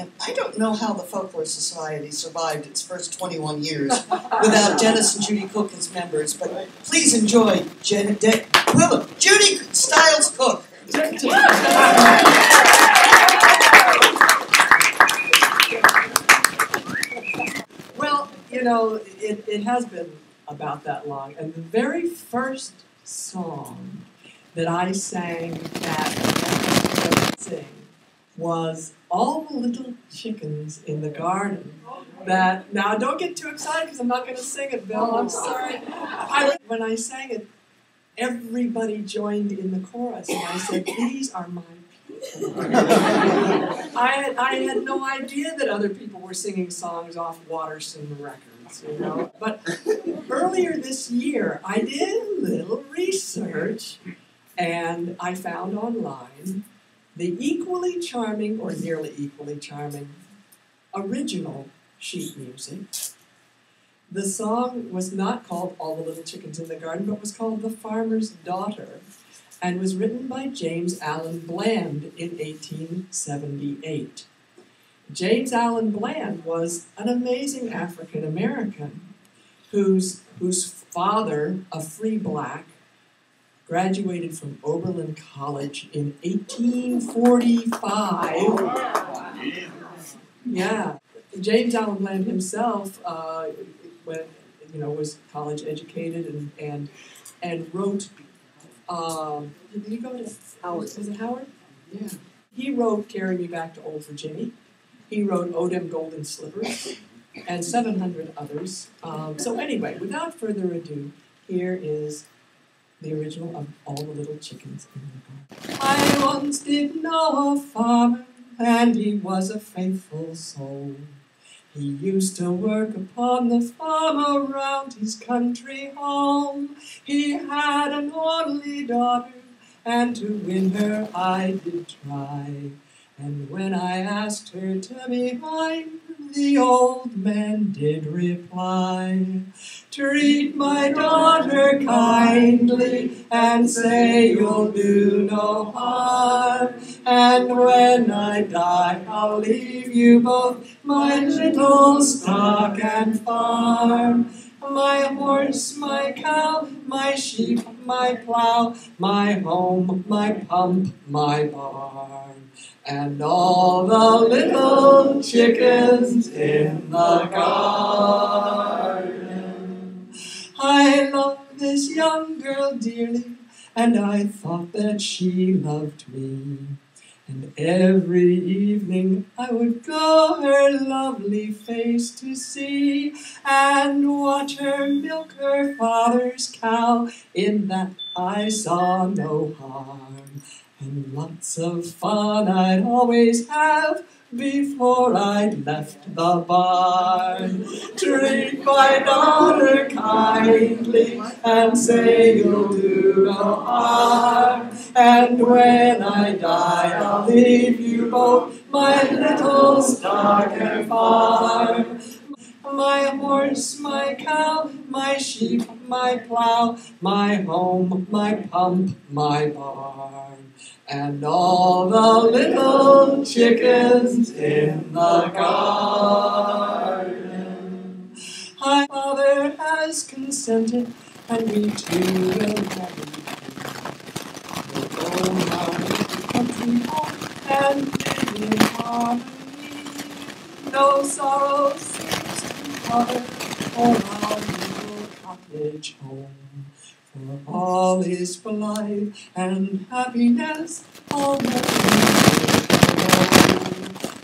And I don't know how the Folklore Society survived its first 21 years without Dennis and Judy Cook as members, but please enjoy Judy Styles Cook. Well, you know, it has been about that long, and the very first song that I sang was All the Little Chickens in the Garden. That, now don't get too excited because I'm not going to sing it, Bill, I'm sorry. When I sang it, everybody joined in the chorus, and I said, these are my people. I had no idea that other people were singing songs off Waterson records, you know. But earlier this year, I did a little research, and I found online the equally charming, or nearly equally charming, original sheet music. The song was not called All the Little Chickens in the Garden, but was called The Farmer's Daughter, and was written by James Allen Bland in 1878. James Allen Bland was an amazing African-American whose father, a free black, graduated from Oberlin College in 1845. Yeah, James Allen Bland himself, was college educated and wrote. Did you go to Howard? Was it Howard? Yeah. He wrote "Carry Me Back to Old Virginia." He wrote "Oh, Dem Golden Slippers" and 700 others. So anyway, without further ado, here is the original of All the Little Chickens in the Garden. I once did know a farmer, and he was a faithful soul. He used to work upon the farm around his country home. He had an only daughter, and to win her I did try. And when I asked her to be mine, the old man did reply, "Treat my daughter kindly and say you'll do no harm. And when I die, I'll leave you both my little stock and farm. My horse, my cow, my sheep, my plow, my home, my pump, my barn, and all the little chickens in the garden. I loved this young girl dearly, and I thought that she loved me. And every evening I would go her lovely face to see, and watch her milk her father's cow. In that I saw no harm, and lots of fun I'd always have before I left the barn. Treat my daughter kindly and say you'll do no harm. And when I die, I'll leave you both my little stock and farm. My horse, my cow, my sheep, my plow, my home, my pump, my barn, and all the little chickens in the garden. My father has consented, and we two will marry. We'll go now to the country home and live in harmony. No sorrow seems to bother for our little cottage home. For all is blithe and happiness, all that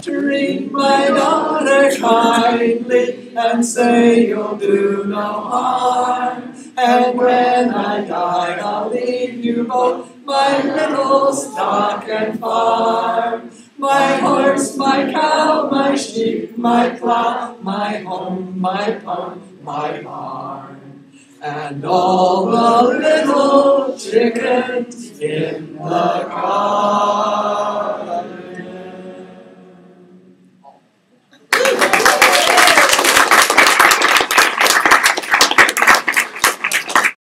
treat my daughter kindly and say you'll do no harm. And when I die, I'll leave you both my little stock and farm. My horse, my cow, my sheep, my plow, my home, my pump, my barn, and all the little chickens in the garden."